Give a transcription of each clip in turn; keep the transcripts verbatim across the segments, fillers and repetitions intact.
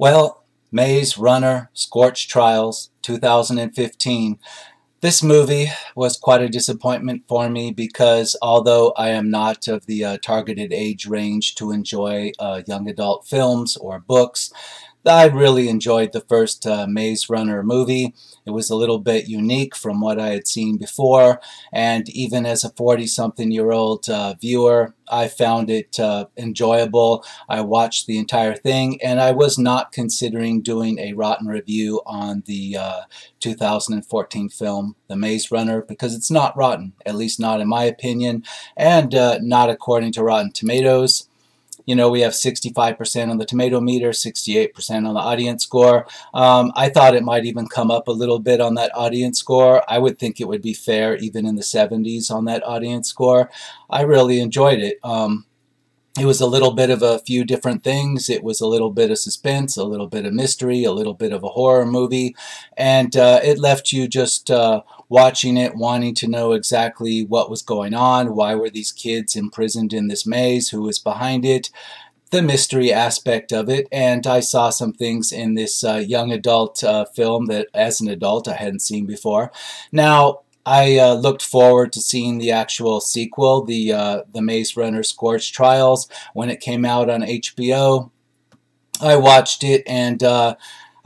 Well, Maze Runner, Scorch Trials, two thousand fifteen. This movie was quite a disappointment for me because although I am not of the uh, targeted age range to enjoy uh, young adult films or books, I really enjoyed the first uh, Maze Runner movie. It was a little bit unique from what I had seen before, and even as a forty-something-year-old uh, viewer, I found it uh, enjoyable. I watched the entire thing, and I was not considering doing a rotten review on the uh, two thousand fourteen film, The Maze Runner, because it's not rotten, at least not in my opinion, and uh, not according to Rotten Tomatoes. You know, we have sixty-five percent on the tomato meter, sixty-eight percent on the audience score. Um, I thought it might even come up a little bit on that audience score. I would think it would be fair even in the seventies on that audience score. I really enjoyed it. Um, it was a little bit of a few different things. It was a little bit of suspense, a little bit of mystery, a little bit of a horror movie. And uh, it left you just uh, watching it, wanting to know exactly what was going on, why were these kids imprisoned in this maze, who was behind it, the mystery aspect of it. And I saw some things in this uh, young adult uh, film that, as an adult, I hadn't seen before. Now, I uh, looked forward to seeing the actual sequel, the, uh, the Maze Runner Scorch Trials, when it came out on H B O. I watched it, and uh,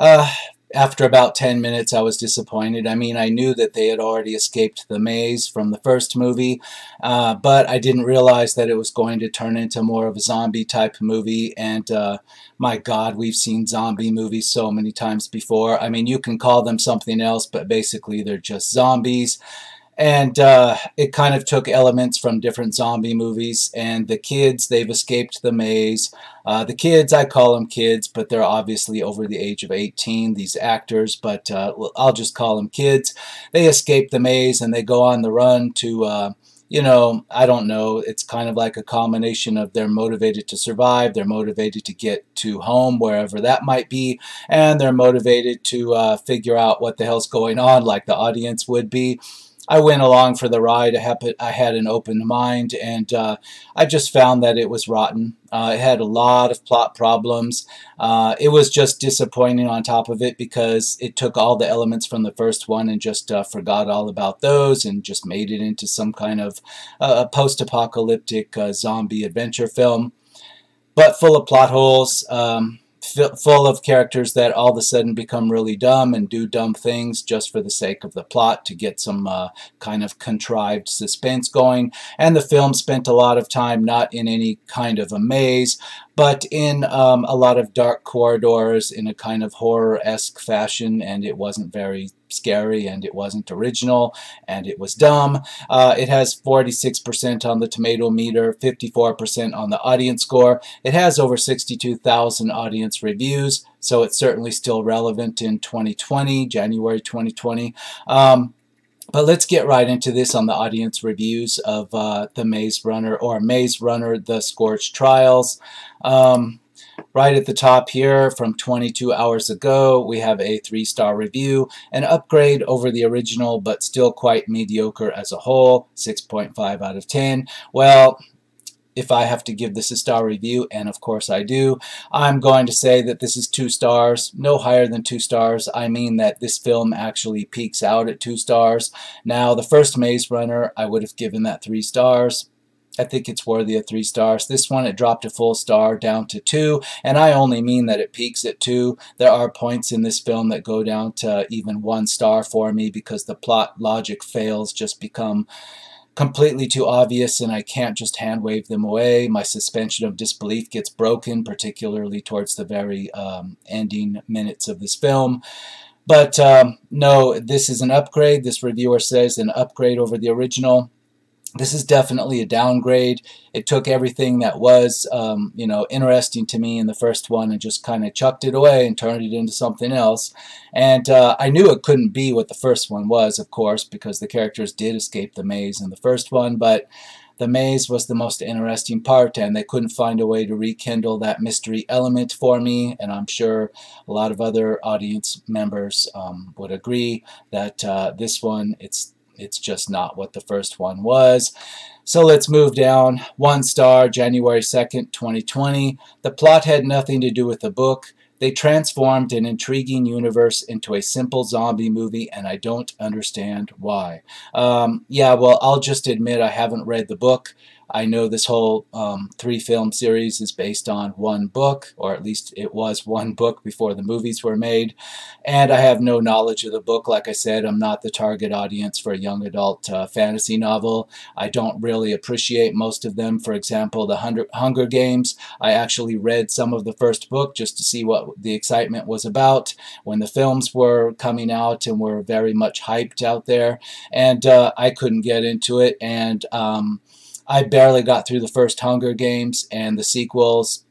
uh, after about ten minutes, I was disappointed. I mean, I knew that they had already escaped the maze from the first movie, uh, but I didn't realize that it was going to turn into more of a zombie-type movie, and uh, my God, we've seen zombie movies so many times before. I mean, you can call them something else, but basically they're just zombies. And uh, it kind of took elements from different zombie movies. And the kids, they've escaped the maze. Uh, the kids, I call them kids, but they're obviously over the age of eighteen, these actors. But uh, I'll just call them kids. They escape the maze and they go on the run to... Uh, You know, I don't know, it's kind of like a combination of they're motivated to survive, they're motivated to get to home, wherever that might be, and they're motivated to uh, figure out what the hell's going on, like the audience would be. I went along for the ride. I had an open mind, and uh, I just found that it was rotten. Uh, it had a lot of plot problems. Uh, it was just disappointing on top of it because it took all the elements from the first one and just uh, forgot all about those and just made it into some kind of uh, post-apocalyptic uh, zombie adventure film, but full of plot holes, um, full of characters that all of a sudden become really dumb and do dumb things just for the sake of the plot to get some uh, kind of contrived suspense going. And the film spent a lot of time not in any kind of a maze, but in um, a lot of dark corridors in a kind of horror-esque fashion, and it wasn't very scary, and it wasn't original, and it was dumb. Uh, it has forty-six percent on the tomato meter, fifty-four percent on the audience score. It has over sixty-two thousand audience reviews, so it's certainly still relevant in twenty twenty, January twenty twenty. Um, But let's get right into this on the audience reviews of uh, The Maze Runner, or Maze Runner, The Scorch Trials. Um, right at the top here, from twenty-two hours ago, we have a three-star review, an upgrade over the original, but still quite mediocre as a whole, six point five out of ten. Well, if I have to give this a star review, and of course I do, I'm going to say that this is two stars, no higher than two stars. I mean that this film actually peaks out at two stars. Now, the first Maze Runner, I would have given that three stars. I think it's worthy of three stars. This one, it dropped a full star down to two, and I only mean that it peaks at two. There are points in this film that go down to even one star for me because the plot logic fails just become completely too obvious, and I can't just hand wave them away. My suspension of disbelief gets broken, particularly towards the very um, ending minutes of this film. But um, no, this is an upgrade. This reviewer says an upgrade over the original. This is definitely a downgrade. It took everything that was, um, you know, interesting to me in the first one and just kind of chucked it away and turned it into something else. And uh, I knew it couldn't be what the first one was, of course, because the characters did escape the maze in the first one, but the maze was the most interesting part, and they couldn't find a way to rekindle that mystery element for me, and I'm sure a lot of other audience members um, would agree that uh, this one, it's It's just not what the first one was. So let's move down. One star, January second, twenty twenty. The plot had nothing to do with the book. They transformed an intriguing universe into a simple zombie movie, and I don't understand why. Um, yeah, well, I'll just admit I haven't read the book. I know this whole um, three-film series is based on one book, or at least it was one book before the movies were made, and I have no knowledge of the book. Like I said, I'm not the target audience for a young adult uh, fantasy novel. I don't really appreciate most of them. For example, the Hunger Games, I actually read some of the first book just to see what the excitement was about when the films were coming out and were very much hyped out there, and uh, I couldn't get into it, and um, I barely got through the first Hunger Games and the sequels.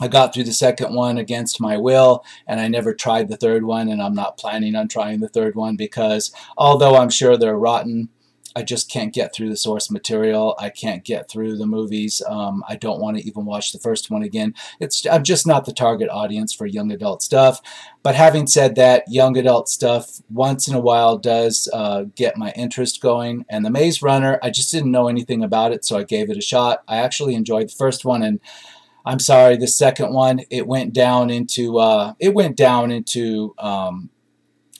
I got through the second one against my will, and I never tried the third one, and I'm not planning on trying the third one because, although I'm sure they're rotten, I just can't get through the source material. I can't get through the movies. Um, I don't want to even watch the first one again. It's, I'm just not the target audience for young adult stuff. But having said that, young adult stuff once in a while does uh, get my interest going. And the Maze Runner, I just didn't know anything about it, so I gave it a shot. I actually enjoyed the first one, and I'm sorry, the second one, it went down into uh, it went down into. Um,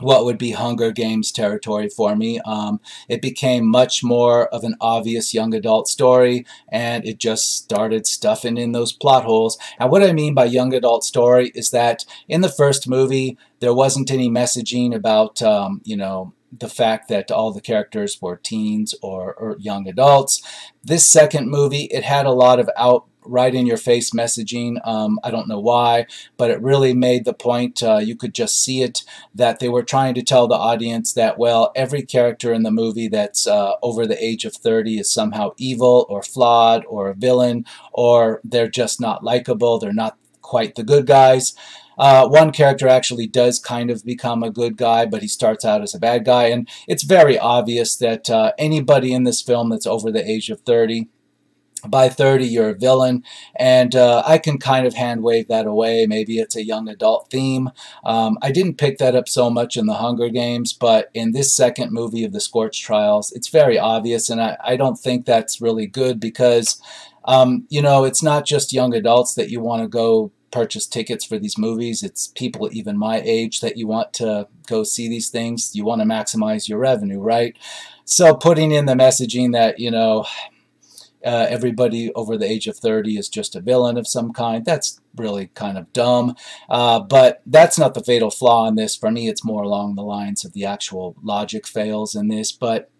what would be Hunger Games territory for me. Um, it became much more of an obvious young adult story, and it just started stuffing in those plot holes. And what I mean by young adult story is that in the first movie, there wasn't any messaging about, um, you know, the fact that all the characters were teens or, or young adults. This second movie, it had a lot of out right in your face messaging. Um, I don't know why, but it really made the point, uh, you could just see it, that they were trying to tell the audience that, well, every character in the movie that's uh, over the age of thirty is somehow evil or flawed or a villain, or they're just not likable, they're not quite the good guys. Uh, one character actually does kind of become a good guy, but he starts out as a bad guy, and it's very obvious that uh, anybody in this film that's over the age of thirty, by thirty, you're a villain, and uh, I can kind of hand-wave that away. Maybe it's a young adult theme. Um, I didn't pick that up so much in the Hunger Games, but in this second movie of the Scorch Trials, it's very obvious, and I, I don't think that's really good because, um, you know, it's not just young adults that you want to go purchase tickets for these movies. It's people even my age that you want to go see these things. You want to maximize your revenue, right? So putting in the messaging that, you know, Uh, everybody over the age of thirty is just a villain of some kind. That's really kind of dumb. Uh, but that's not the fatal flaw in this. For me, it's more along the lines of the actual logic fails in this. But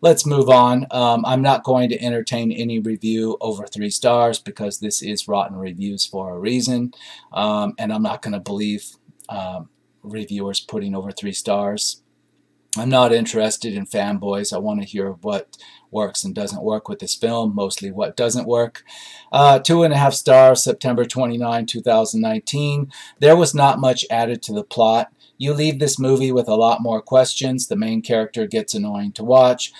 let's move on. Um, I'm not going to entertain any review over three stars because this is Rotten Reviews for a reason. Um, and I'm not going to believe um, reviewers putting over three stars. I'm not interested in fanboys. I want to hear what works and doesn't work with this film, mostly what doesn't work. Uh, two and a half stars, September twenty-ninth, two thousand nineteen. There was not much added to the plot. You leave this movie with a lot more questions. The main character gets annoying to watch.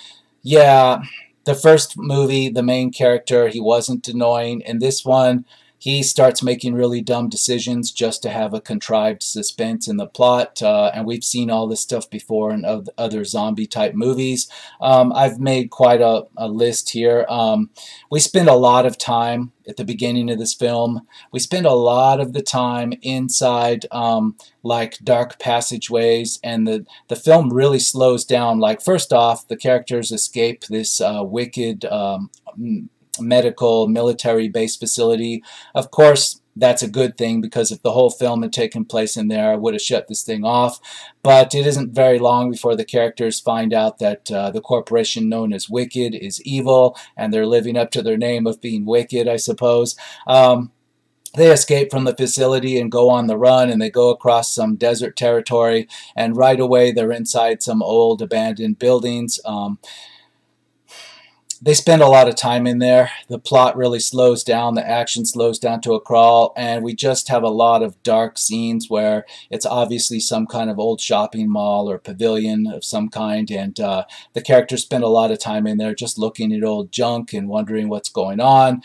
Yeah, the first movie, the main character, he wasn't annoying. In this one, he starts making really dumb decisions just to have a contrived suspense in the plot, uh, and we've seen all this stuff before in other zombie-type movies. Um, I've made quite a, a list here. Um, we spend a lot of time at the beginning of this film. We spend a lot of the time inside, um, like, dark passageways, and the, the film really slows down. Like, first off, the characters escape this uh, wicked... Um, medical, military-based facility. Of course, that's a good thing because if the whole film had taken place in there, I would have shut this thing off. But it isn't very long before the characters find out that uh, the corporation known as Wicked is evil, and they're living up to their name of being wicked, I suppose. Um, They escape from the facility and go on the run, and they go across some desert territory, and right away they're inside some old abandoned buildings. Um, They spend a lot of time in there. The plot really slows down. The action slows down to a crawl. And we just have a lot of dark scenes where it's obviously some kind of old shopping mall or pavilion of some kind. And uh, the characters spend a lot of time in there just looking at old junk and wondering what's going on.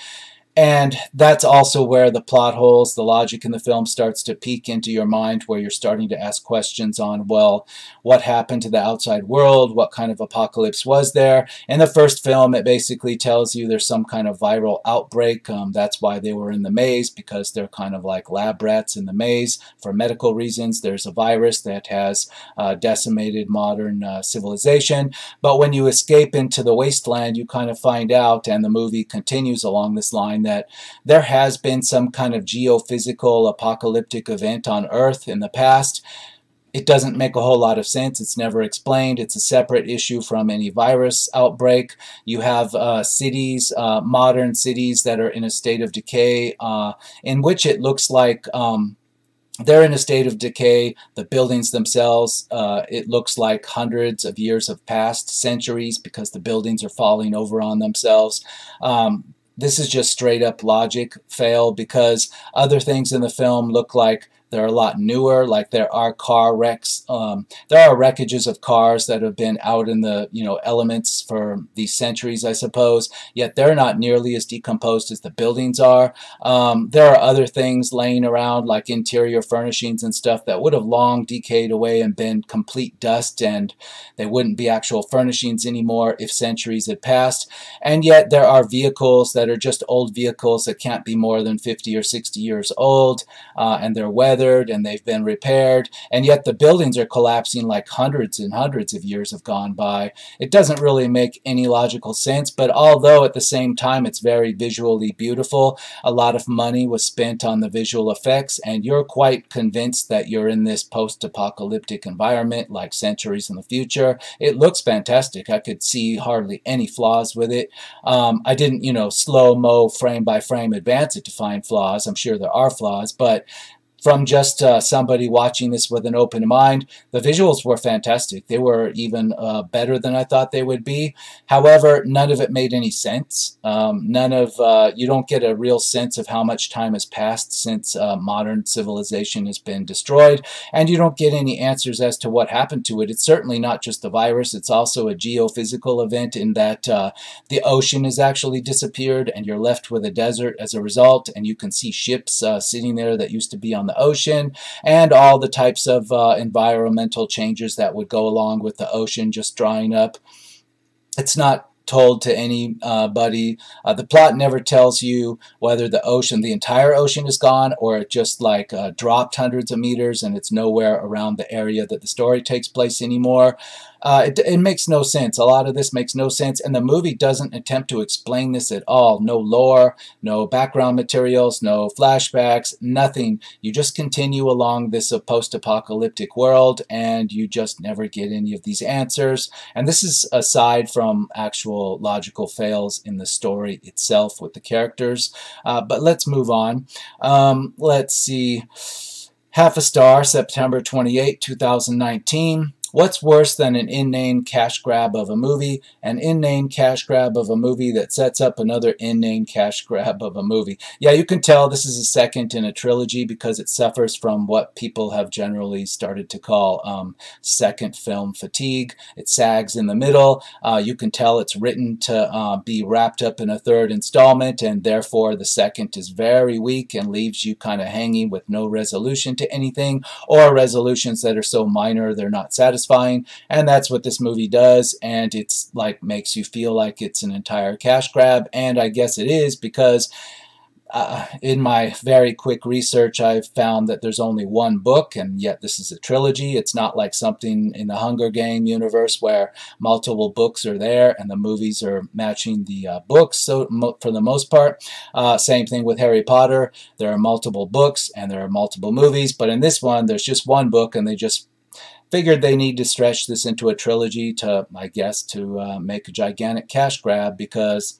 And that's also where the plot holes, the logic in the film starts to peek into your mind, where you're starting to ask questions on, well, what happened to the outside world? What kind of apocalypse was there? In the first film, it basically tells you there's some kind of viral outbreak. Um, that's why they were in the maze, because they're kind of like lab rats in the maze for medical reasons. There's a virus that has uh, decimated modern uh, civilization. But when you escape into the wasteland, you kind of find out, and the movie continues along this line, that there has been some kind of geophysical apocalyptic event on Earth in the past. It doesn't make a whole lot of sense. It's never explained. It's a separate issue from any virus outbreak. You have uh, cities, uh, modern cities that are in a state of decay, uh, in which it looks like um, they're in a state of decay. The buildings themselves, uh, it looks like hundreds of years have passed, centuries, because the buildings are falling over on themselves. Um, This is just straight up logic fail, because other things in the film look like they're a lot newer, like there are car wrecks. Um, there are wreckages of cars that have been out in the you know elements for these centuries, I suppose, yet they're not nearly as decomposed as the buildings are. Um, there are other things laying around, like interior furnishings and stuff, that would have long decayed away and been complete dust, and they wouldn't be actual furnishings anymore if centuries had passed. And yet there are vehicles that are just old vehicles that can't be more than fifty or sixty years old, uh, and they're weathered and they've been repaired, and yet the buildings are collapsing like hundreds and hundreds of years have gone by. It doesn't really make any logical sense, but although at the same time it's very visually beautiful, a lot of money was spent on the visual effects, and you're quite convinced that you're in this post-apocalyptic environment, like centuries in the future. It looks fantastic. I could see hardly any flaws with it. Um, I didn't, you know, slow-mo frame by frame advance it to find flaws. I'm sure there are flaws, but from just uh, somebody watching this with an open mind, the visuals were fantastic. They were even uh, better than I thought they would be. However, none of it made any sense. Um, none of uh, you don't get a real sense of how much time has passed since uh, modern civilization has been destroyed, and you don't get any answers as to what happened to it. It's certainly not just the virus. It's also a geophysical event in that uh, the ocean has actually disappeared, and you're left with a desert as a result, and you can see ships uh, sitting there that used to be on the ocean, and all the types of uh, environmental changes that would go along with the ocean just drying up. It's not told to anybody. Uh, the plot never tells you whether the ocean, the entire ocean, is gone, or it just like uh, dropped hundreds of meters and it's nowhere around the area that the story takes place anymore. Uh, it, it makes no sense. A lot of this makes no sense, and the movie doesn't attempt to explain this at all. No lore, no background materials, no flashbacks, nothing. You just continue along this uh, post-apocalyptic world, and you just never get any of these answers. And this is aside from actual logical fails in the story itself with the characters. Uh, but let's move on. Um, let's see. Half a star, September twenty-eighth, two thousand nineteen. What's worse than an in-name cash grab of a movie? An in-name cash grab of a movie that sets up another in-name cash grab of a movie. Yeah, you can tell this is a second in a trilogy because it suffers from what people have generally started to call um, second film fatigue. It sags in the middle. Uh, you can tell it's written to uh, be wrapped up in a third installment, and therefore the second is very weak and leaves you kind of hanging with no resolution to anything, or resolutions that are so minor they're not satisfying. Fine. And that's what this movie does, and it's like makes you feel like it's an entire cash grab, and I guess it is, because uh, in my very quick research I've found that there's only one book, and yet this is a trilogy. It's not like something in the Hunger Games universe where multiple books are there and the movies are matching the uh, books, so mo for the most part. Uh, same thing with Harry Potter. There are multiple books and there are multiple movies, but in this one there's just one book, and they just figured they need to stretch this into a trilogy to, I guess, to uh, make a gigantic cash grab, because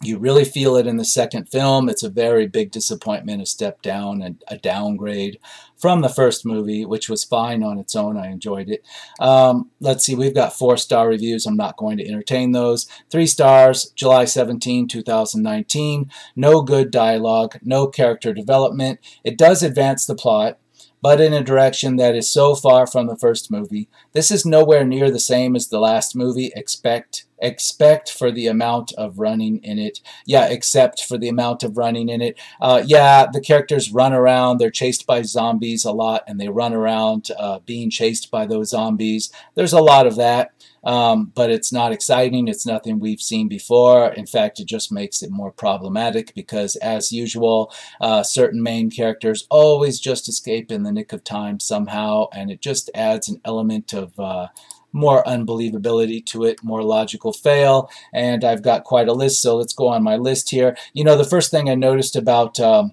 you really feel it in the second film. It's a very big disappointment, a step down and a downgrade from the first movie, which was fine on its own. I enjoyed it. Um, let's see, we've got four-star reviews. I'm not going to entertain those. Three stars, July seventeenth, two thousand nineteen. No good dialogue, no character development. It does advance the plot, but in a direction that is so far from the first movie. This is nowhere near the same as the last movie. Expect Expect for the amount of running in it. Yeah, except for the amount of running in it. Uh, yeah, the characters run around. They're chased by zombies a lot, and they run around uh, being chased by those zombies. There's a lot of that, um, but it's not exciting. It's nothing we've seen before. In fact, it just makes it more problematic because, as usual, uh, certain main characters always just escape in the nick of time somehow, and it just adds an element of uh, more unbelievability to it, more logical fail, and I've got quite a list, so let's go on my list here. You know, the first thing I noticed about um,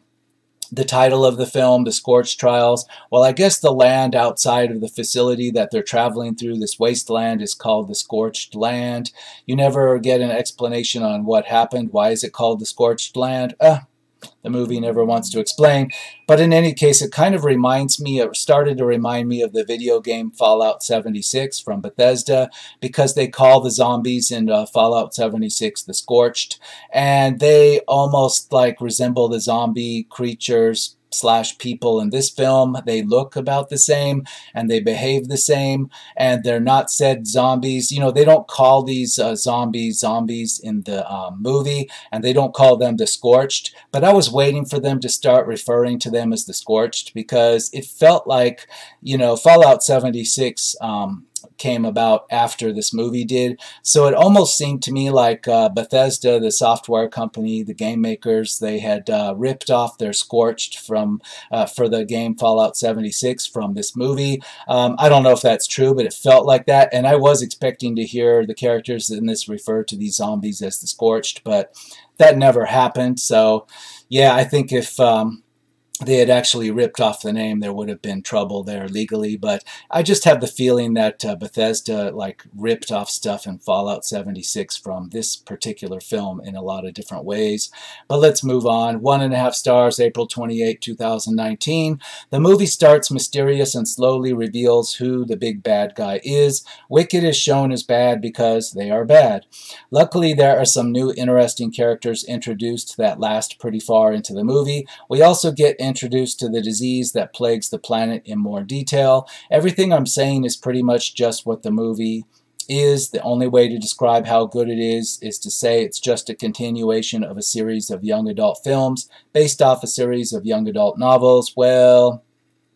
the title of the film, The Scorch Trials, well, I guess the land outside of the facility that they're traveling through, this wasteland, is called the Scorched Land. You never get an explanation on what happened. Why is it called the Scorched Land? Uh, The movie never wants to explain. But in any case, it kind of reminds me, it started to remind me of the video game Fallout seventy-six from Bethesda, because they call the zombies in uh, Fallout seventy-six the Scorched, and they almost like resemble the zombie creatures slash people in this film. They look about the same, and they behave the same, and they're not said zombies. You know, they don't call these uh, zombies zombies in the um, movie, and they don't call them the Scorched, but I was waiting for them to start referring to them as the Scorched, because it felt like, you know, Fallout seventy-six um, came about after this movie did, so it almost seemed to me like uh, Bethesda, the software company, the game makers, they had uh, ripped off their Scorched from uh, for the game Fallout seventy-six from this movie. Um, I don't know if that's true, but it felt like that, and I was expecting to hear the characters in this refer to these zombies as the Scorched, but that never happened. So yeah, I think if um, they had actually ripped off the name, there would have been trouble there legally, but I just have the feeling that uh, Bethesda like ripped off stuff in Fallout seventy-six from this particular film in a lot of different ways. But let's move on. One and a half stars, April twenty-eighth two thousand nineteen. The movie starts mysterious and slowly reveals who the big bad guy is. Wicked is shown as bad because they are bad. Luckily, there are some new interesting characters introduced that last pretty far into the movie. We also get into introduced to the disease that plagues the planet in more detail. Everything I'm saying is pretty much just what the movie is. The only way to describe how good it is is to say it's just a continuation of a series of young adult films based off a series of young adult novels. Well,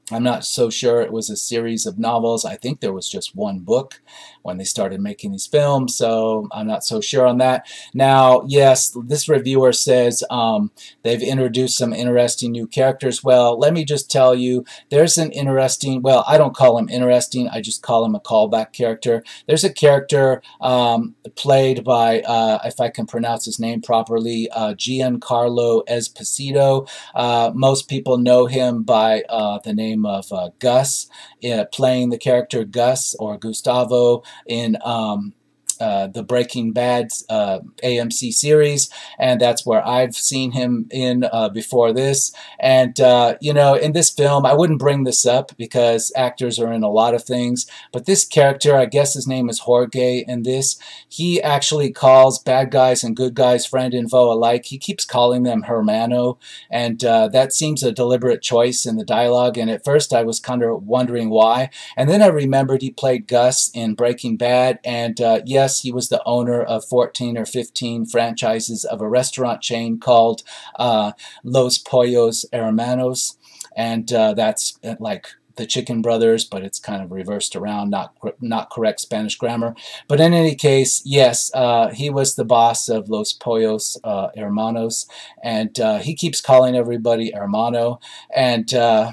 I'm not so sure it was a series of novels. I think there was just one book when they started making these films, so I'm not so sure on that. Now, yes, this reviewer says um, they've introduced some interesting new characters. Well, let me just tell you, there's an interesting, well, I don't call him interesting, I just call him a callback character. There's a character um, played by, uh, if I can pronounce his name properly, uh, Giancarlo Esposito. Uh, most people know him by uh, the name of uh, Gus, uh, playing the character Gus or Gustavo in um, uh, the Breaking Bad uh, A M C series, and that's where I've seen him in uh, before this. And uh, you know, in this film, I wouldn't bring this up because actors are in a lot of things, but this character, I guess his name is Jorge in this, he actually calls bad guys and good guys, friend and foe alike, he keeps calling them hermano, and uh, that seems a deliberate choice in the dialogue, and at first I was kind of wondering why, and then I remembered he played Gus in Breaking Bad, and uh, yes, he was the owner of fourteen or fifteen franchises of a restaurant chain called uh, Los Pollos Hermanos, and uh, that's like the Chicken Brothers, but it's kind of reversed around, not not correct Spanish grammar. But in any case, yes, uh, he was the boss of Los Pollos uh, Hermanos, and uh, he keeps calling everybody hermano, and uh,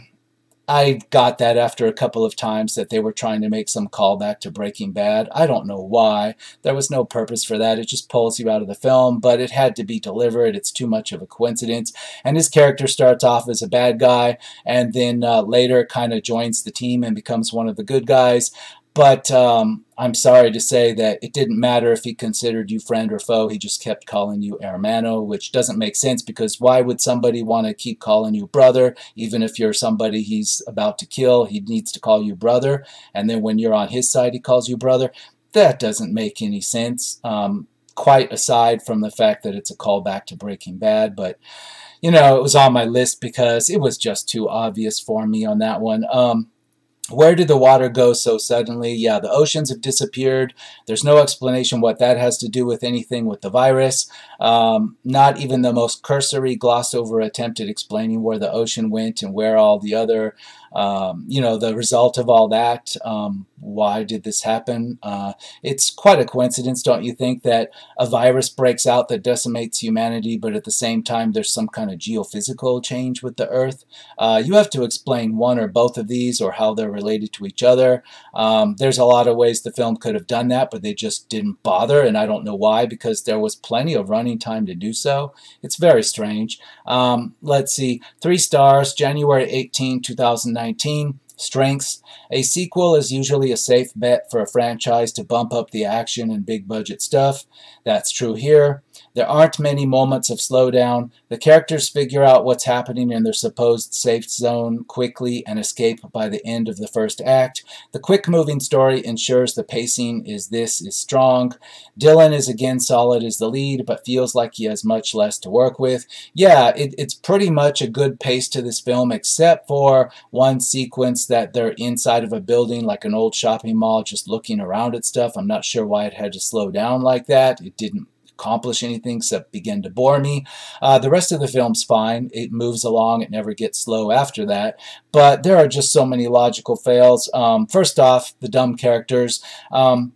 I got that after a couple of times that they were trying to make some callback to Breaking Bad. I don't know why. There was no purpose for that. It just pulls you out of the film, but it had to be delivered. It's too much of a coincidence. And his character starts off as a bad guy, and then uh, later kind of joins the team and becomes one of the good guys. But um, I'm sorry to say that it didn't matter if he considered you friend or foe. He just kept calling you hermano, which doesn't make sense, because why would somebody want to keep calling you brother? Even if you're somebody he's about to kill, he needs to call you brother. And then when you're on his side, he calls you brother. That doesn't make any sense, um, quite aside from the fact that it's a callback to Breaking Bad. But, you know, it was on my list because it was just too obvious for me on that one. Um, Where did the water go so suddenly? Yeah, the oceans have disappeared. There's no explanation what that has to do with anything with the virus. Um, not even the most cursory glossed over attempt at explaining where the ocean went and where all the other, um, you know, the result of all that. Um, why did this happen? Uh, it's quite a coincidence, don't you think, that a virus breaks out that decimates humanity, but at the same time there's some kind of geophysical change with the Earth? Uh, you have to explain one or both of these or how they're related to each other. Um, there's a lot of ways the film could have done that, but they just didn't bother, and I don't know why, because there was plenty of running time to do so. It's very strange. Um, let's see. Three stars, January eighteenth two thousand nineteen. Strengths. A sequel is usually a safe bet for a franchise to bump up the action and big budget stuff. That's true here. There aren't many moments of slowdown. The characters figure out what's happening in their supposed safe zone quickly and escape by the end of the first act. The quick-moving story ensures the pacing is this is strong. Dylan is again solid as the lead, but feels like he has much less to work with. Yeah, it, it's pretty much a good pace to this film, except for one sequence that they're inside of a building, like an old shopping mall, just looking around at stuff. I'm not sure why it had to slow down like that. It didn't accomplish anything except begin to bore me. Uh, the rest of the film's fine. It moves along. It never gets slow after that. But there are just so many logical fails. Um, first off, the dumb characters. Um,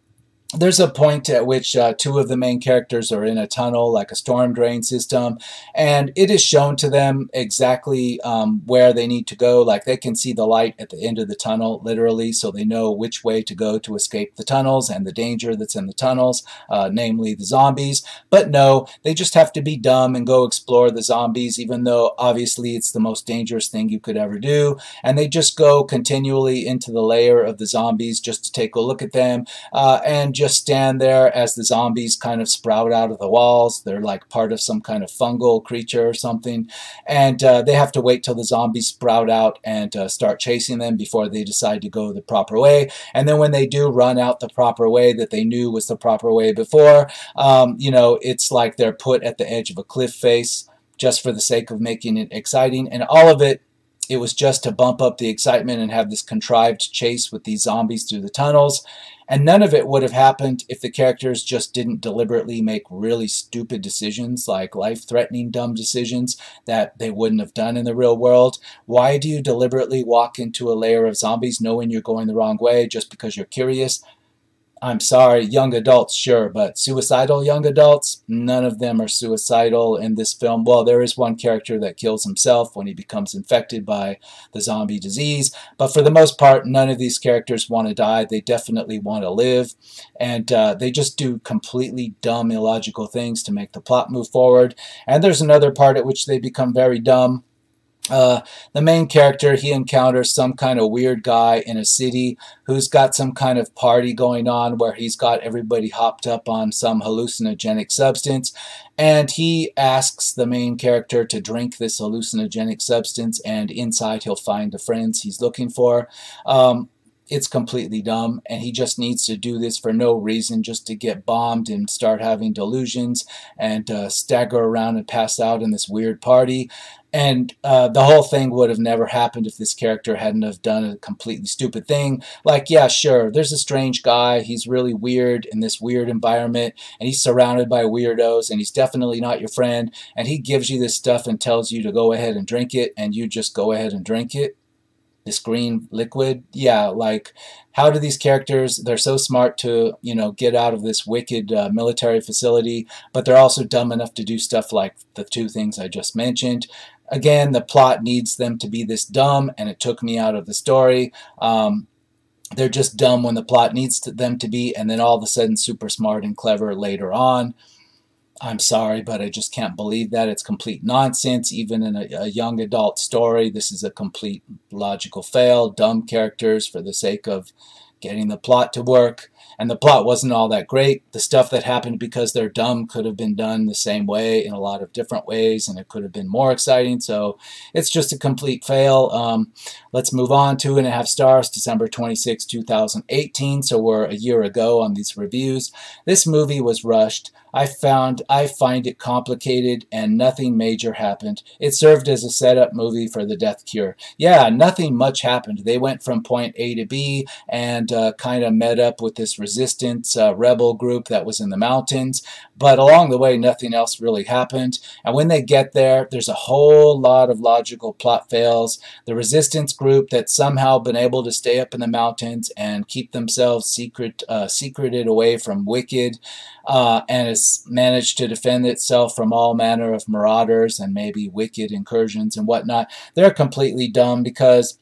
There's a point at which uh, two of the main characters are in a tunnel, like a storm drain system, and it is shown to them exactly um, where they need to go. Like, they can see the light at the end of the tunnel, literally, so they know which way to go to escape the tunnels and the danger that's in the tunnels, uh, namely the zombies. But no, they just have to be dumb and go explore the zombies, even though obviously it's the most dangerous thing you could ever do. And they just go continually into the lair of the zombies just to take a look at them, uh, and just stand there as the zombies kind of sprout out of the walls. They're like part of some kind of fungal creature or something, and uh, they have to wait till the zombies sprout out and uh, start chasing them before they decide to go the proper way. And then when they do run out the proper way that they knew was the proper way before, um, you know, it's like they're put at the edge of a cliff face just for the sake of making it exciting. And all of it, it was just to bump up the excitement and have this contrived chase with these zombies through the tunnels. And none of it would have happened if the characters just didn't deliberately make really stupid decisions, like life-threatening dumb decisions that they wouldn't have done in the real world. Why do you deliberately walk into a lair of zombies knowing you're going the wrong way just because you're curious? I'm sorry, young adults, sure, but suicidal young adults? None of them are suicidal in this film. Well, there is one character that kills himself when he becomes infected by the zombie disease, but for the most part, none of these characters want to die. They definitely want to live, and uh, they just do completely dumb, illogical things to make the plot move forward. And there's another part at which they become very dumb. Uh, the main character, he encounters some kind of weird guy in a city who's got some kind of party going on where he's got everybody hopped up on some hallucinogenic substance, and he asks the main character to drink this hallucinogenic substance, and inside he'll find the friends he's looking for. Um, It's completely dumb, and he just needs to do this for no reason, just to get bombed and start having delusions and uh, stagger around and pass out in this weird party. And uh, the whole thing would have never happened if this character hadn't have done a completely stupid thing. Like, yeah, sure, there's a strange guy. He's really weird in this weird environment, and he's surrounded by weirdos, and he's definitely not your friend. And he gives you this stuff and tells you to go ahead and drink it, and you just go ahead and drink it. This green liquid. Yeah, like, how do these characters, they're so smart to, you know, get out of this wicked uh, military facility, but they're also dumb enough to do stuff like the two things I just mentioned. Again, the plot needs them to be this dumb, and it took me out of the story. Um, they're just dumb when the plot needs to, them to be, and then all of a sudden super smart and clever later on. I'm sorry, but I just can't believe that. It's complete nonsense. Even in a, a young adult story, this is a complete logical fail. Dumb characters for the sake of getting the plot to work. and the plot wasn't all that great. The stuff that happened because they're dumb could have been done the same way in a lot of different ways, and it could have been more exciting. So it's just a complete fail. Um, let's move on. Two and a half stars, December twenty-sixth, two thousand eighteen. So we're a year ago on these reviews. This movie was rushed. I found I find it complicated, and nothing major happened. It served as a setup movie for the death cure. Yeah, nothing much happened. They went from point A to B and uh, kind of met up with this resistance uh, rebel group that was in the mountains. But along the way, nothing else really happened. And when they get there, there's a whole lot of logical plot fails. The resistance group that's somehow been able to stay up in the mountains and keep themselves secret, uh, secreted away from Wicked, uh, and has managed to defend itself from all manner of marauders and maybe Wicked incursions and whatnot. They're completely dumb because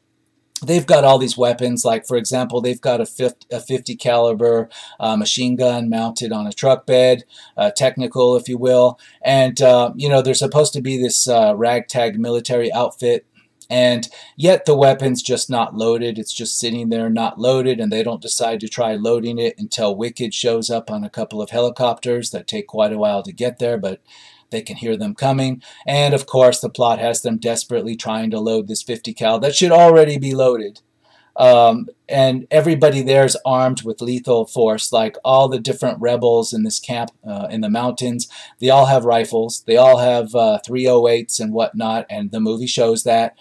they've got all these weapons. Like, for example, they've got a fifty caliber uh, machine gun mounted on a truck bed, uh, technical, if you will. And, uh, you know, they're supposed to be this uh, ragtag military outfit. And yet the weapon's just not loaded. It's just sitting there not loaded, and they don't decide to try loading it until Wicked shows up on a couple of helicopters that take quite a while to get there, but they can hear them coming. And of course the plot has them desperately trying to load this fifty cal that should already be loaded. Um, and everybody there is armed with lethal force. Like, all the different rebels in this camp uh, in the mountains, they all have rifles, they all have uh, three oh eights and whatnot, and the movie shows that.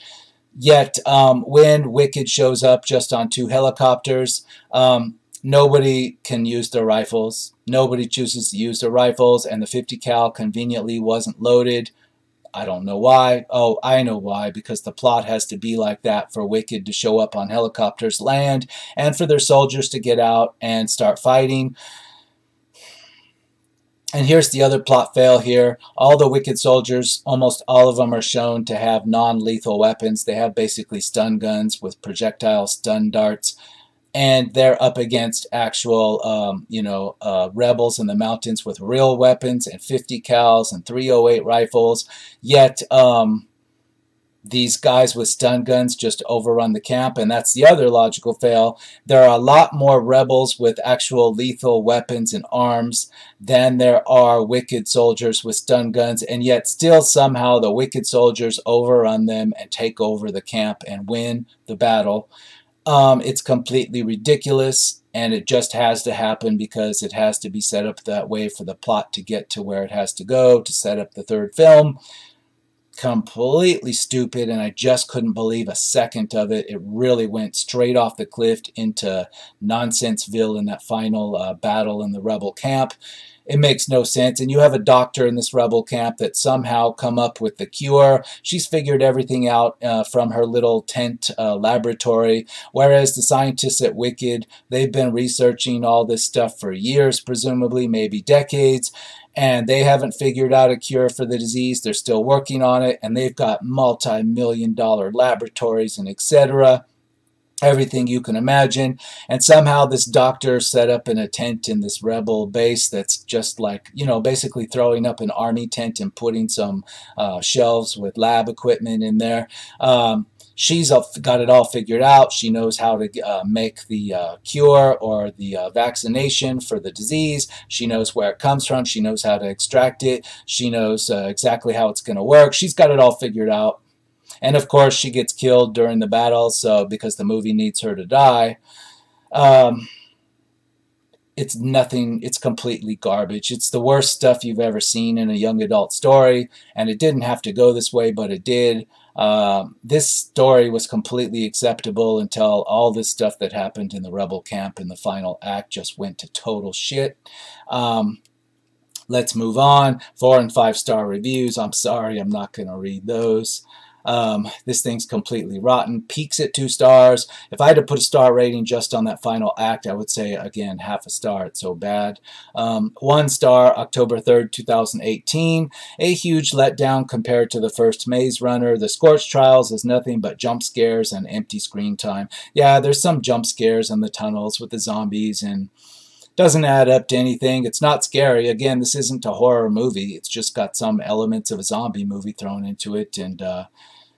Yet um, when Wicked shows up just on two helicopters, um, nobody can use their rifles. Nobody chooses to use their rifles, and the fifty cal conveniently wasn't loaded. I don't know why. Oh, I know why, because the plot has to be like that for Wicked to show up on helicopters, land, and for their soldiers to get out and start fighting. And here's the other plot fail here. All the Wicked soldiers, almost all of them, are shown to have non-lethal weapons. They have basically stun guns with projectile stun darts. And they're up against actual, um, you know, uh, rebels in the mountains with real weapons and fifty cals and three oh eight rifles. Yet um, these guys with stun guns just overrun the camp, and that's the other logical fail. There are a lot more rebels with actual lethal weapons and arms than there are Wicked soldiers with stun guns, and yet still somehow the Wicked soldiers overrun them and take over the camp and win the battle. Um, it's completely ridiculous, and it just has to happen because it has to be set up that way for the plot to get to where it has to go to set up the third film. Completely stupid, and I just couldn't believe a second of it. It really went straight off the cliff into Nonsenseville in that final uh, battle in the rebel camp. It makes no sense. And you have a doctor in this rebel camp that somehow come up with the cure. She's figured everything out uh, from her little tent uh, laboratory, whereas the scientists at Wicked, they've been researching all this stuff for years, presumably maybe decades, and they haven't figured out a cure for the disease. They're still working on it, and they've got multi-million dollar laboratories and et cetera, everything you can imagine. And somehow this doctor set up in a tent in this rebel base that's just like, you know, basically throwing up an army tent and putting some uh, shelves with lab equipment in there. Um, she's got it all figured out. She knows how to uh, make the uh, cure or the uh, vaccination for the disease. She knows where it comes from. She knows how to extract it. She knows uh, exactly how it's going to work. She's got it all figured out. And of course she gets killed during the battle, so because the movie needs her to die. Um, it's nothing, it's completely garbage. It's the worst stuff you've ever seen in a young adult story, and it didn't have to go this way, but it did. Um, this story was completely acceptable until all this stuff that happened in the rebel camp in the final act just went to total shit. Um, let's move on. Four and five star reviews. I'm sorry, I'm not going to read those. Um, this thing's completely rotten. Peaks at two stars. If I had to put a star rating just on that final act, I would say, again, half a star. It's so bad. Um, one star, October third, two thousand eighteen. A huge letdown compared to the first Maze Runner. The Scorch Trials is nothing but jump scares and empty screen time. Yeah, there's some jump scares in the tunnels with the zombies, and doesn't add up to anything. It's not scary. Again, this isn't a horror movie. It's just got some elements of a zombie movie thrown into it, and uh,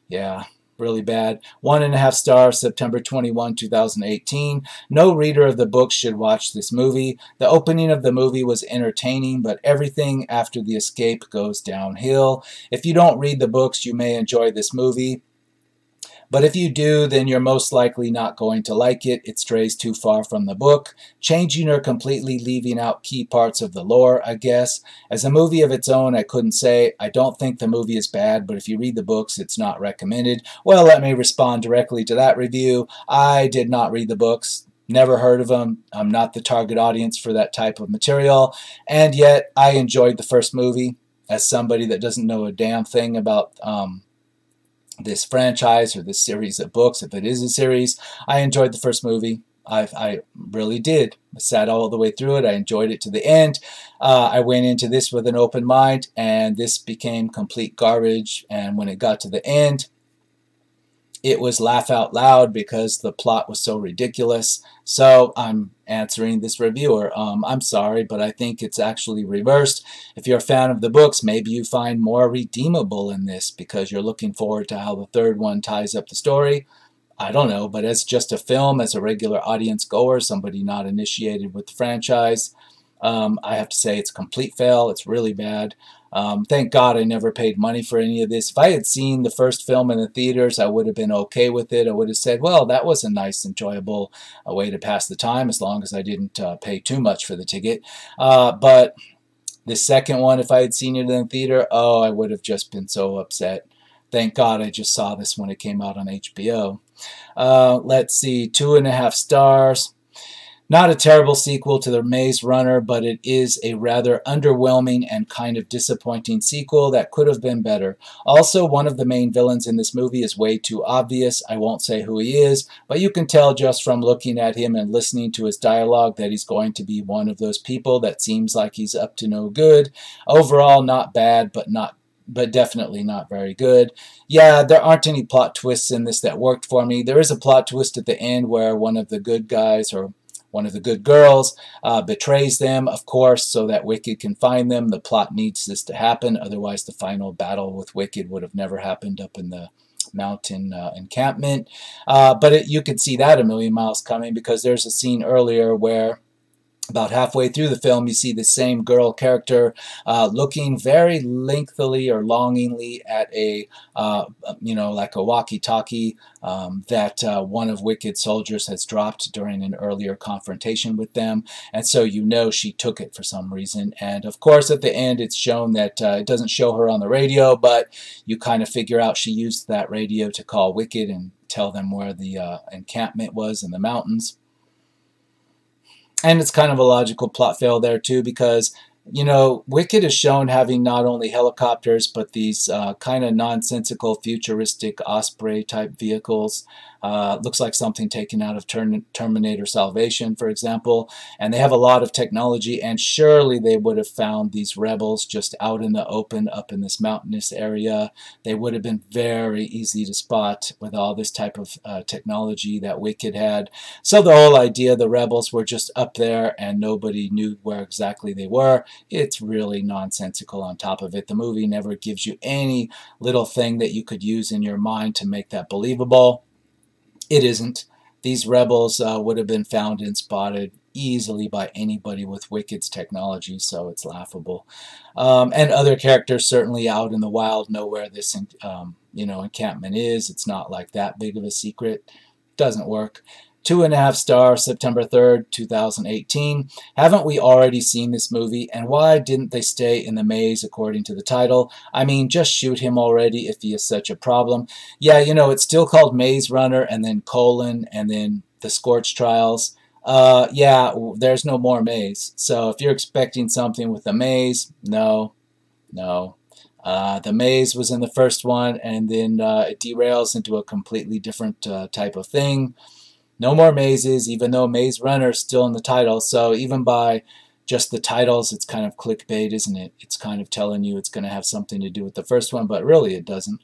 yeah, really bad. One and a half stars, September twenty-first, two thousand eighteen. No reader of the book should watch this movie. The opening of the movie was entertaining, but everything after the escape goes downhill. If you don't read the books, you may enjoy this movie. But if you do, then you're most likely not going to like it. It strays too far from the book, changing or completely leaving out key parts of the lore, I guess. As a movie of its own, I couldn't say. I don't think the movie is bad, but if you read the books, it's not recommended. Well, let me respond directly to that review. I did not read the books. Never heard of them. I'm not the target audience for that type of material. And yet, I enjoyed the first movie. As somebody that doesn't know a damn thing about um, this franchise or this series of books, if it is a series, I enjoyed the first movie. I, I really did. I sat all the way through it. I enjoyed it to the end. Uh, I went into this with an open mind, and this became complete garbage. And when it got to the end, it was laugh out loud because the plot was so ridiculous. So I'm answering this reviewer. Um, I'm sorry, but I think it's actually reversed. If you're a fan of the books, maybe you find more redeemable in this because you're looking forward to how the third one ties up the story. I don't know, but as just a film, as a regular audience goer, somebody not initiated with the franchise, um, I have to say it's a complete fail. It's really bad. Um, thank God I never paid money for any of this. If I had seen the first film in the theaters, I would have been okay with it. I would have said, well, that was a nice, enjoyable uh, way to pass the time, as long as I didn't uh, pay too much for the ticket. Uh, but the second one, if I had seen it in the theater, oh, I would have just been so upset. Thank God I just saw this when it came out on H B O. Uh, let's see, two and a half stars. Not a terrible sequel to the Maze Runner, but it is a rather underwhelming and kind of disappointing sequel that could have been better. Also, one of the main villains in this movie is way too obvious. I won't say who he is, but you can tell just from looking at him and listening to his dialogue that he's going to be one of those people that seems like he's up to no good. Overall, not bad, but not but definitely not very good. Yeah, there aren't any plot twists in this that worked for me. There is a plot twist at the end where one of the good guys, or one of the good girls, uh, betrays them, of course, so that Wicked can find them. The plot needs this to happen, otherwise the final battle with Wicked would have never happened up in the mountain uh, encampment. Uh, but it, you could see that a million miles coming, because there's a scene earlier where about halfway through the film, you see the same girl character uh, looking very lengthily or longingly at a, uh, you know, like a walkie-talkie um, that uh, one of Wicked's soldiers has dropped during an earlier confrontation with them. And so you know she took it for some reason. And of course, at the end, it's shown that uh, it doesn't show her on the radio, but you kind of figure out she used that radio to call Wicked and tell them where the uh, encampment was in the mountains. And it's kind of a logical plot fail there, too, because, you know, Wicked is shown having not only helicopters, but these uh, kind of nonsensical, futuristic Osprey-type vehicles. Uh, looks like something taken out of Term Terminator Salvation, for example. And they have a lot of technology, and surely they would have found these rebels just out in the open, up in this mountainous area. They would have been very easy to spot with all this type of uh, technology that Wicked had. So the whole idea, the rebels were just up there, and nobody knew where exactly they were. It's really nonsensical on top of it. The movie never gives you any little thing that you could use in your mind to make that believable. It isn't. These rebels uh, would have been found and spotted easily by anybody with Wicked's technology, so it's laughable. Um, and other characters certainly out in the wild know where this um, you know, encampment is. It's not like that big of a secret. Doesn't work. Two and a half stars, September third, two thousand eighteen. Haven't we already seen this movie? And why didn't they stay in the maze according to the title? I mean, just shoot him already if he is such a problem. Yeah, you know, it's still called Maze Runner and then colon and then the Scorch Trials. Uh, yeah, there's no more maze. So if you're expecting something with a maze, no, no. Uh, the maze was in the first one, and then uh, it derails into a completely different uh, type of thing. No more mazes, even though Maze Runner is still in the title. So even by just the titles, it's kind of clickbait, isn't it? It's kind of telling you it's going to have something to do with the first one, but really it doesn't.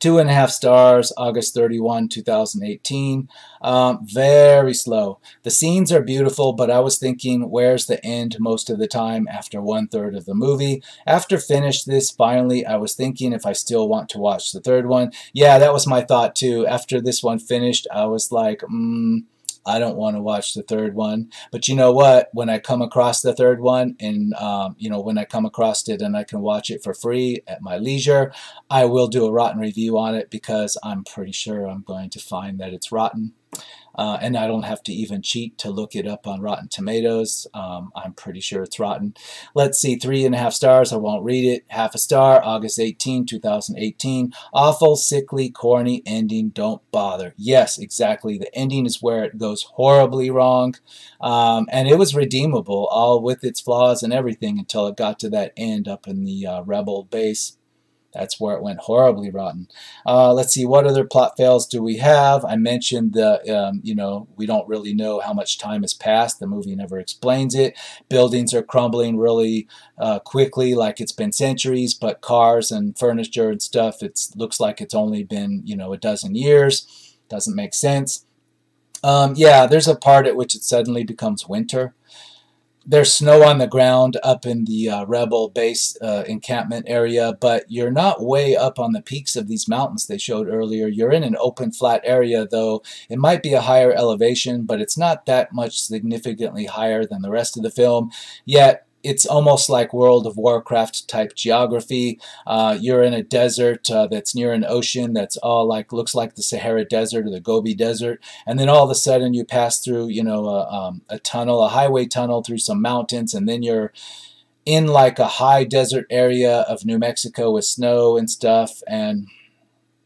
Two and a half stars, August thirty-first, two thousand eighteen. Um, very slow. The scenes are beautiful, but I was thinking, where's the end most of the time after one third of the movie? After finish this, finally, I was thinking if I still want to watch the third one. Yeah, that was my thought too. After this one finished, I was like, hmm, I don't want to watch the third one. But you know what? When I come across the third one, and um, you know, when I come across it and I can watch it for free at my leisure, I will do a rotten review on it, because I'm pretty sure I'm going to find that it's rotten. Uh, and I don't have to even cheat to look it up on Rotten Tomatoes. Um, I'm pretty sure it's rotten. Let's see, three and a half stars. I won't read it. Half a star, August eighteenth, two thousand eighteen. Awful, sickly, corny ending. Don't bother. Yes, exactly. The ending is where it goes horribly wrong. Um, and it was redeemable, all with its flaws and everything, until it got to that end up in the uh, rebel base. That's where it went horribly rotten. Uh, let's see, what other plot fails do we have? I mentioned the, um, you know, we don't really know how much time has passed. The movie never explains it. Buildings are crumbling really uh, quickly, like it's been centuries, but cars and furniture and stuff, it looks like it's only been, you know, a dozen years. Doesn't make sense. Um, yeah, there's a part at which it suddenly becomes winter. There's snow on the ground up in the uh, rebel base uh, encampment area, but you're not way up on the peaks of these mountains they showed earlier. You're in an open flat area, though. It might be a higher elevation, but it's not that much significantly higher than the rest of the film. Yet, it's almost like World of Warcraft type geography. Uh, you're in a desert uh, that's near an ocean that's all like, looks like the Sahara Desert or the Gobi Desert. And then all of a sudden you pass through, you know, a, um, a tunnel, a highway tunnel through some mountains, and then you're in like a high desert area of New Mexico with snow and stuff. And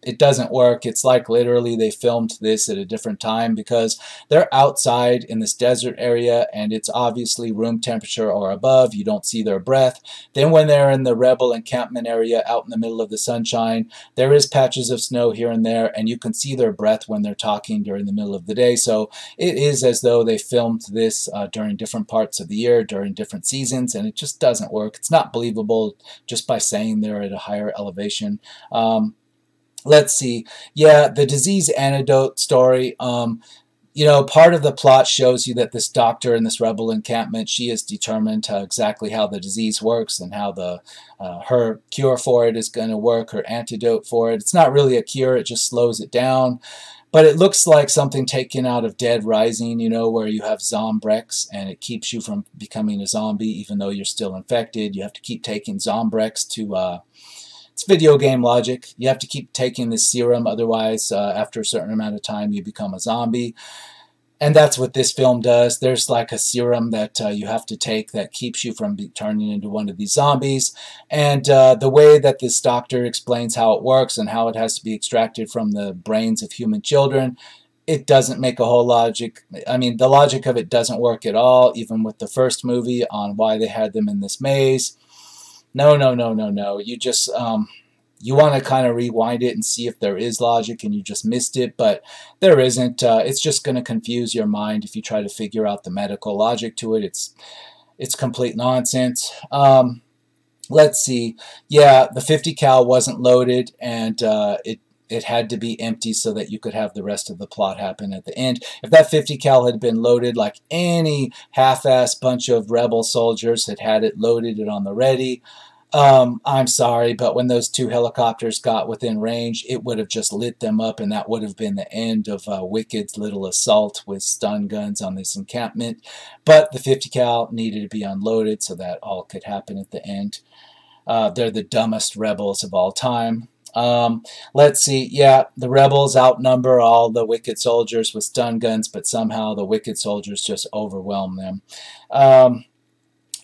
it doesn't work. It's like literally they filmed this at a different time, because they're outside in this desert area and it's obviously room temperature or above. You don't see their breath. Then when they're in the rebel encampment area out in the middle of the sunshine, there is patches of snow here and there, and you can see their breath when they're talking during the middle of the day. So it is as though they filmed this uh, during different parts of the year, during different seasons, and it just doesn't work. It's not believable just by saying they're at a higher elevation. Um, Let's see. Yeah, the disease antidote story. Um, you know, part of the plot shows you that this doctor in this rebel encampment, she is determined to exactly how the disease works and how the uh, her cure for it is going to work, her antidote for it. It's not really a cure. It just slows it down. But it looks like something taken out of Dead Rising, you know, where you have Zombrex and it keeps you from becoming a zombie even though you're still infected. You have to keep taking Zombrex to... Uh, It's video game logic. You have to keep taking this serum, otherwise uh, after a certain amount of time you become a zombie. And that's what this film does. There's like a serum that uh, you have to take that keeps you from be turning into one of these zombies. And uh, the way that this doctor explains how it works and how it has to be extracted from the brains of human children, it doesn't make a whole logic. I mean, the logic of it doesn't work at all, even with the first movie on why they had them in this maze. No, no, no, no, no. You just, um, you want to kind of rewind it and see if there is logic and you just missed it, but there isn't. Uh, it's just going to confuse your mind if you try to figure out the medical logic to it. It's, it's complete nonsense. Um, let's see. Yeah, the fifty cal wasn't loaded, and uh, it, it had to be empty so that you could have the rest of the plot happen at the end. If that fifty cal had been loaded, like any half-assed bunch of rebel soldiers had had it loaded and on the ready, um, I'm sorry, but when those two helicopters got within range, it would have just lit them up, and that would have been the end of uh, Wicked's little assault with stun guns on this encampment. But the fifty cal needed to be unloaded so that all could happen at the end. Uh, they're the dumbest rebels of all time. Um, let's see, yeah, the rebels outnumber all the Wicked soldiers with stun guns, but somehow the Wicked soldiers just overwhelm them. Um,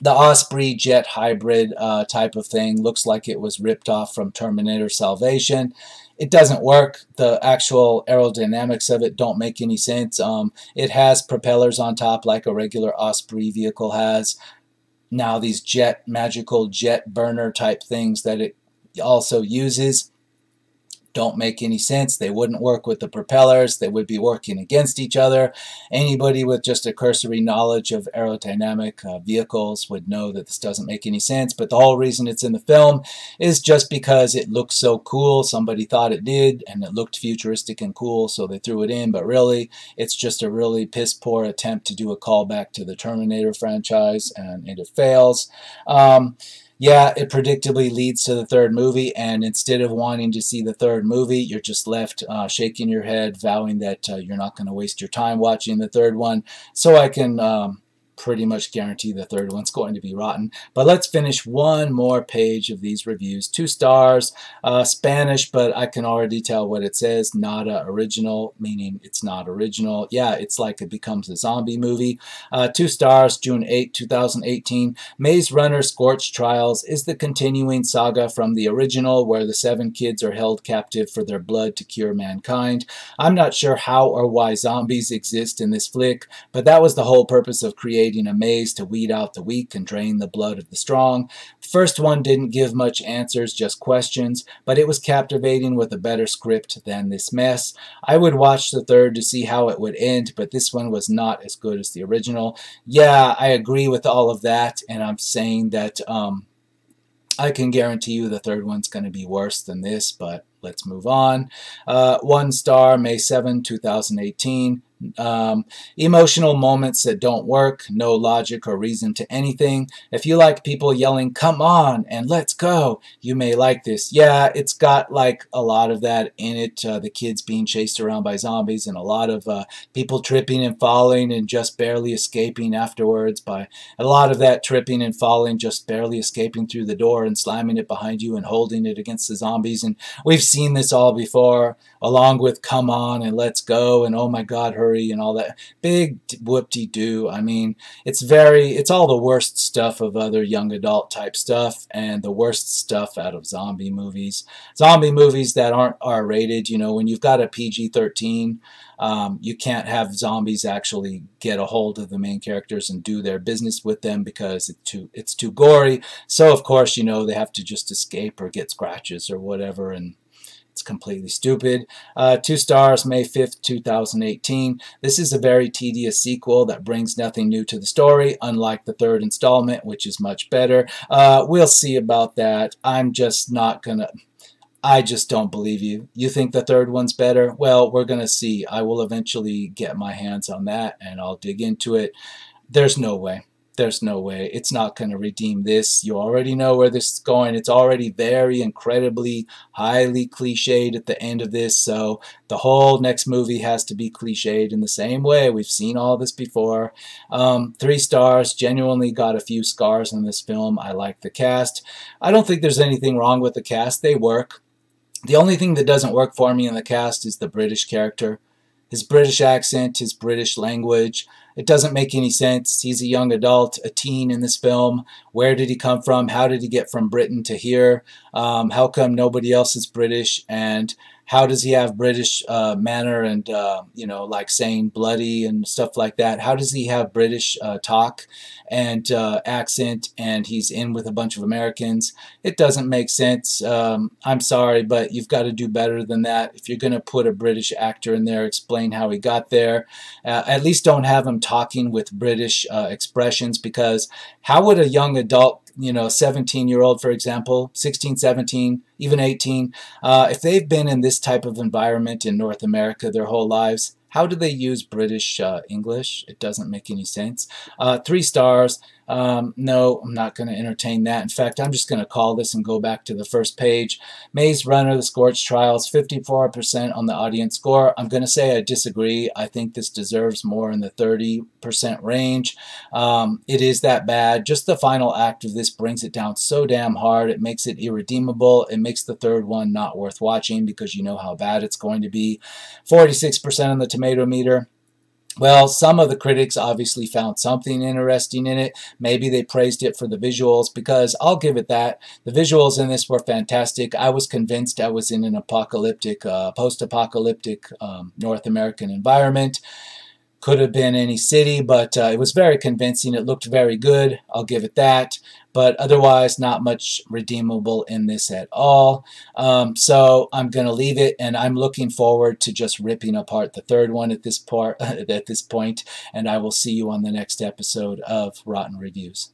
the Osprey jet hybrid uh, type of thing looks like it was ripped off from Terminator Salvation. It doesn't work. The actual aerodynamics of it don't make any sense. Um, it has propellers on top like a regular Osprey vehicle has. Now these jet, magical jet burner type things that it also uses. don't make any sense. They wouldn't work with the propellers. They would be working against each other. Anybody with just a cursory knowledge of aerodynamic uh, vehicles would know that this doesn't make any sense. But the whole reason it's in the film is just because it looks so cool. Somebody thought it did, and it looked futuristic and cool, so they threw it in. But really, it's just a really piss-poor attempt to do a callback to the Terminator franchise, and, and it fails. Um, Yeah, it predictably leads to the third movie, and instead of wanting to see the third movie, you're just left uh, shaking your head, vowing that uh, you're not going to waste your time watching the third one. So I can um, pretty much guarantee the third one's going to be rotten. But let's finish one more page of these reviews. Two stars, uh, Spanish, but I can already tell what it says. Nada original, meaning it's not original. Yeah, it's like it becomes a zombie movie. Uh, two stars, June eighth, two thousand eighteen. Maze Runner Scorch Trials is the continuing saga from the original, where the seven kids are held captive for their blood to cure mankind. I'm not sure how or why zombies exist in this flick, but that was the whole purpose of creating a maze to weed out the weak and drain the blood of the strong. The first one didn't give much answers, just questions, but it was captivating with a better script than this mess. I would watch the third to see how it would end, but this one was not as good as the original. Yeah, I agree with all of that, and I'm saying that um, I can guarantee you the third one's going to be worse than this, but let's move on. Uh, one star, May seventh, two thousand eighteen. Um, emotional moments that don't work, no logic or reason to anything. If you like people yelling, "Come on," and "Let's go," you may like this. Yeah, it's got like a lot of that in it, uh, the kids being chased around by zombies, and a lot of uh, people tripping and falling and just barely escaping afterwards, by a lot of that tripping and falling, just barely escaping through the door and slamming it behind you and holding it against the zombies. And we've seen this all before, along with "Come on" and "Let's go" and "Oh my God, her and all that big whoop-de-doo. I mean, it's very, it's all the worst stuff of other young adult type stuff, and the worst stuff out of zombie movies. Zombie movies that aren't R-rated, you know, when you've got a P G thirteen, um, you can't have zombies actually get a hold of the main characters and do their business with them, because it's too, it's too gory. So, of course, you know, they have to just escape or get scratches or whatever, and it's completely stupid. Uh, two stars, May fifth, two thousand eighteen. This is a very tedious sequel that brings nothing new to the story, unlike the third installment, which is much better. Uh, we'll see about that. I'm just not gonna... I just don't believe you. You think the third one's better? Well, we're gonna see. I will eventually get my hands on that, and I'll dig into it. There's no way. There's no way. It's not going to redeem this. You already know where this is going. It's already very incredibly highly cliched at the end of this, so the whole next movie has to be cliched in the same way. We've seen all this before. Um, three stars. Genuinely got a few scars in this film. I like the cast. I don't think there's anything wrong with the cast. They work. The only thing that doesn't work for me in the cast is the British character. His British accent, his British language, it doesn't make any sense. He's a young adult, a teen in this film. Where did he come from? How did he get from Britain to here? Um, how come nobody else is British? And how does he have British uh, manner and, uh, you know, like saying bloody and stuff like that? How does he have British uh, talk and uh, accent, and he's in with a bunch of Americans? It doesn't make sense. Um, I'm sorry, but you've got to do better than that. If you're going to put a British actor in there, explain how he got there. Uh, at least don't have him talking with British uh, expressions, because how would a young adult, you know, seventeen year old, for example, sixteen, seventeen, even eighteen, uh, if they've been in this type of environment in North America their whole lives, how do they use British uh, English? It doesn't make any sense. Uh, three stars. Um, no, I'm not going to entertain that. In fact, I'm just going to call this and go back to the first page. Maze Runner, The Scorch Trials, fifty-four percent on the audience score. I'm going to say I disagree. I think this deserves more in the thirty percent range. Um, it is that bad. Just the final act of this brings it down so damn hard. It makes it irredeemable. It makes the third one not worth watching, because you know how bad it's going to be. forty-six percent on the tomato meter. Well, some of the critics obviously found something interesting in it. Maybe they praised it for the visuals, because I'll give it that. The visuals in this were fantastic. I was convinced I was in an apocalyptic, uh, post-apocalyptic um, North American environment. Could have been any city, but uh, it was very convincing. It looked very good. I'll give it that. But otherwise, not much redeemable in this at all. Um, so I'm going to leave it, and I'm looking forward to just ripping apart the third one at this part, at this point, and I will see you on the next episode of Rotten Reviews.